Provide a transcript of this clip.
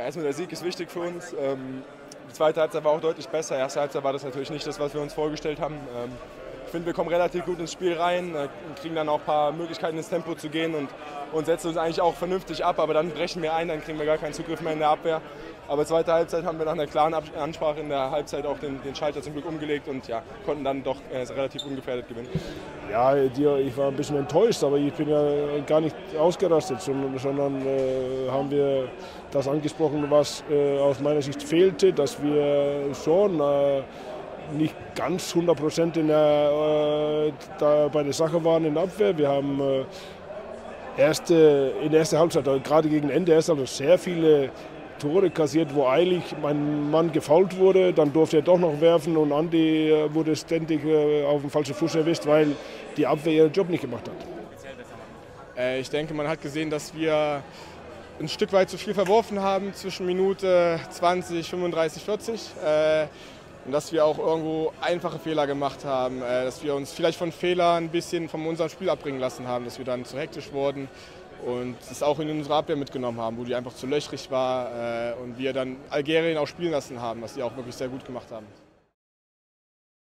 Ja, erstmal der Sieg ist wichtig für uns. Die zweite Halbzeit war auch deutlich besser. Die erste Halbzeit war das natürlich nicht das, was wir uns vorgestellt haben. Ich finde, wir kommen relativ gut ins Spiel rein, kriegen dann auch ein paar Möglichkeiten ins Tempo zu gehen und setzen uns eigentlich auch vernünftig ab, aber dann brechen wir ein, dann kriegen wir gar keinen Zugriff mehr in der Abwehr. Aber zweite Halbzeit haben wir nach einer klaren Ansprache in der Halbzeit auch den Schalter zum Glück umgelegt und ja, konnten dann doch relativ ungefährdet gewinnen. Ja, ich war ein bisschen enttäuscht, aber ich bin ja gar nicht ausgerastet, sondern haben wir das angesprochen, was aus meiner Sicht fehlte, dass wir schon nicht ganz 100% bei der Sache waren in der Abwehr. Wir haben in der ersten Halbzeit, gerade gegen Ende, sehr viele Tore kassiert, wo eilig mein Mann gefoult wurde. Dann durfte er doch noch werfen und Andi wurde ständig auf dem falschen Fuß erwischt, weil die Abwehr ihren Job nicht gemacht hat. Ich denke, man hat gesehen, dass wir ein Stück weit zu viel verworfen haben zwischen Minute 20, 35, 40. Und dass wir auch irgendwo einfache Fehler gemacht haben, dass wir uns vielleicht von Fehlern ein bisschen von unserem Spiel abbringen lassen haben, dass wir dann zu hektisch wurden und das auch in unsere Abwehr mitgenommen haben, wo die einfach zu löchrig war und wir dann Algerien auch spielen lassen haben, was die auch wirklich sehr gut gemacht haben.